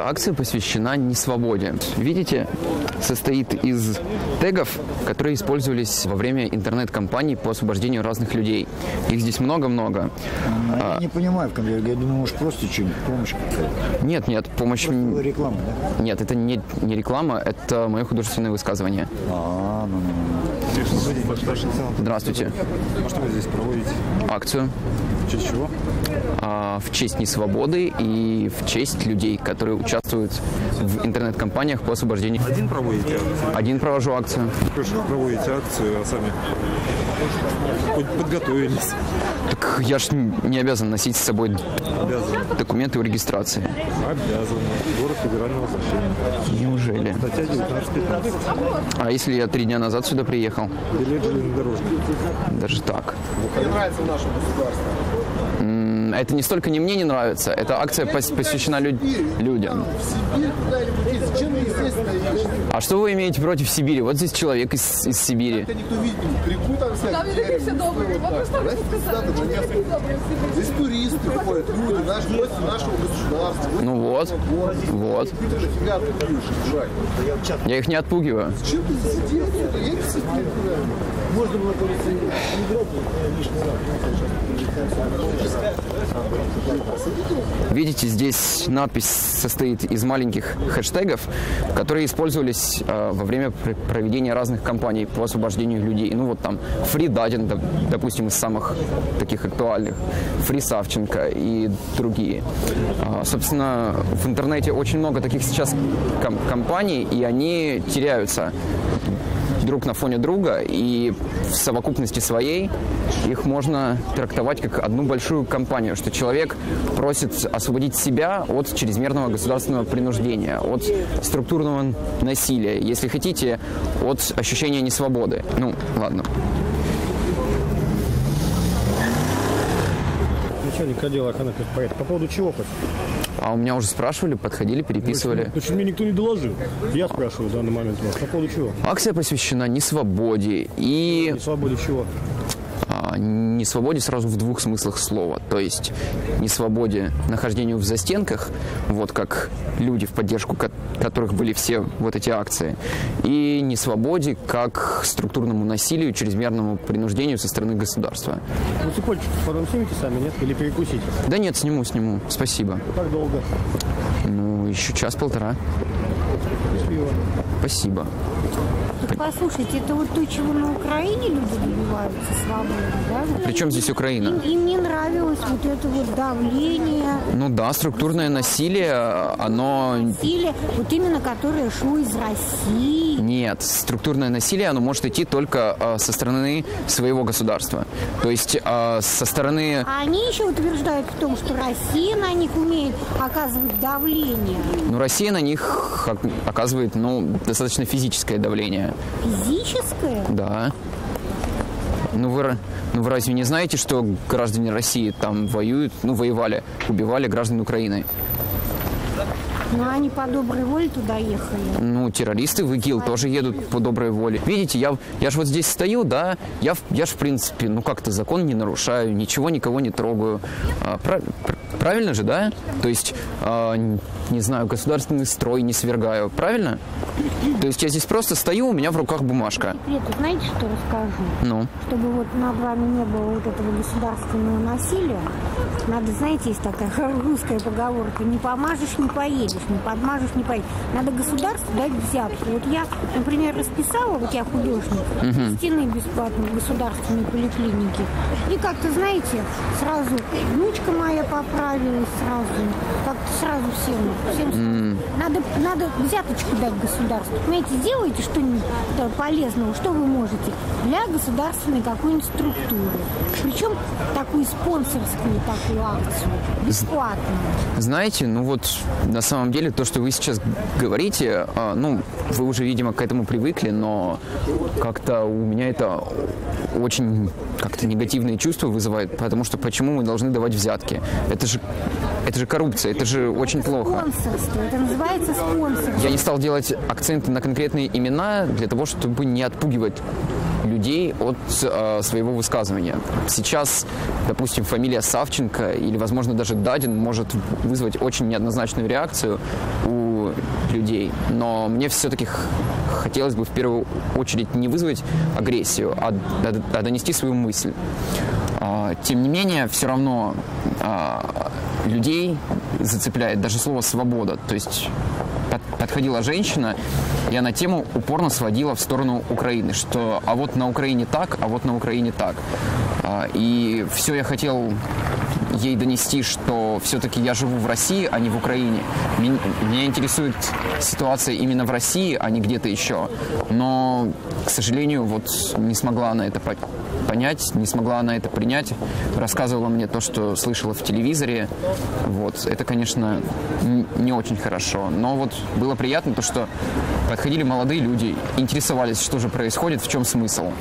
Эта акция посвящена несвободе. Видите, состоит из тегов, которые использовались во время интернет-кампаний по освобождению разных людей. Их здесь много-много. Я не понимаю, я думаю, может, просто что-нибудь, помощь какая-то. Нет, нет, помощь... Просто реклама, да? Нет, это не реклама, это мое художественное высказывание. Здравствуйте. Что вы здесь проводите? Акцию. В честь чего? В честь несвободы и в честь людей, которые участвуют в интернет-компаниях по освобождению. Один проводите акцию? Один провожу акцию. Вы проводите акцию, а сами подготовились? Так я ж не обязан носить с собой документы о регистрации. Обязан. Город федерального значения. Неужели? Статья 19.15. А если я 3 дня назад сюда приехал? Билет железнодорожный. Даже так. Не нравится наше государство. Это не столько не мне не нравится, эта акция посвящена людям. А что вы имеете против Сибири? Вот здесь человек из Сибири. Там не такие все добрые, потому что вы сказали. Здесь туристы ходят, люди, наши гости нашего государства. Ну вот, вот. Я их не отпугиваю. Можно было Видите, здесь надпись состоит из маленьких хэштегов, которые использовались во время проведения разных кампаний по освобождению людей. Ну вот там «Фри Дадин», допустим, из самых таких актуальных, «Фри Савченко» и другие. Собственно, в интернете очень много таких сейчас компаний, и они теряются друг на фоне друга, и в совокупности своей их можно трактовать как одну большую кампанию, что человек просит освободить себя от чрезмерного государственного принуждения, от структурного насилия, если хотите, от ощущения несвободы. Ну, ладно. Начальник отдела охраны предприятия. По поводу чего хоть? А у меня уже спрашивали, подходили, переписывали. Почему мне никто не доложил? Я спрашиваю в данный момент вас. По поводу чего? Акция посвящена несвободе и... Несвободе чего? Несвободе сразу в двух смыслах слова. То есть несвободе нахождению в застенках, вот как люди, в поддержку которых были все вот эти акции, и несвободе как структурному насилию, чрезмерному принуждению со стороны государства. Ну, цепочку потом снимите сами, нет? Или перекусите? Да нет, сниму. Спасибо. Как долго? Ну, еще час-полтора. Спасибо. Так послушайте, это вот то, чего на Украине люди добиваются свободы, да? Причем здесь Украина? Им не нравилось вот это вот давление. Ну да, структурное насилие, оно... Насилие, вот именно которое шло из России. Нет, структурное насилие, оно может идти только со стороны своего государства. То есть со стороны... А они еще утверждают в том, что Россия на них умеет оказывать давление. Ну, Россия на них оказывает, ну, достаточно физическое давление. Физическое? Да. Ну вы разве не знаете, что граждане России там воюют, ну воевали, убивали граждан Украины? Ну, они по доброй воле туда ехали. Ну, террористы в ИГИЛ тоже едут по доброй воле. Видите, я же вот здесь стою, да, я ж в принципе, ну как-то закон не нарушаю, ничего никого не трогаю. Правильно же, да? То есть, не знаю, государственный строй не свергаю, правильно? То есть я здесь просто стою, у меня в руках бумажка. Секрету, знаете, что расскажу? Ну? Чтобы вот над вами не было вот этого государственного насилия, надо, знаете, есть такая русская поговорка, не помажешь, не поедешь. Не подмажешь, не поедешь. Надо государству дать взятку. Вот я, например, расписала, вот я художник, стены бесплатно в государственной поликлинике. И как-то, знаете, сразу внучка моя поправилась, как-то сразу всем. Надо взяточку дать государству. Понимаете, делайте что-нибудь полезного, что вы можете, для государственной какой-нибудь структуры. Причем такую спонсорскую такую акцию, бесплатную. Знаете, ну вот на самом деле то, что вы сейчас говорите, ну, вы уже, видимо, к этому привыкли, но как-то у меня это очень как-то негативные чувства вызывает, потому что почему мы должны давать взятки? Это же коррупция, это же очень плохо. Спонсорство, это называется спонсорство. Я не стал делать акценты на конкретные имена для того, чтобы не отпугивать людей от своего высказывания. Сейчас, допустим, фамилия Савченко или, возможно, даже Дадин может вызвать очень неоднозначную реакцию у людей. Но мне все-таки хотелось бы в первую очередь не вызвать агрессию, а донести свою мысль. Тем не менее, все равно людей зацепляет даже слово «свобода». То есть подходила женщина, и она тему упорно сводила в сторону Украины, что «а вот на Украине так, а вот на Украине так». И все я хотел ей донести, что все-таки я живу в России, а не в Украине. Меня интересует ситуация именно в России, а не где-то еще. Но, к сожалению, вот не смогла она это понять, не смогла она это принять. Рассказывала мне то, что слышала в телевизоре. Вот. Это, конечно, не очень хорошо. Но вот было приятно то, что подходили молодые люди, интересовались, что же происходит, в чем смысл.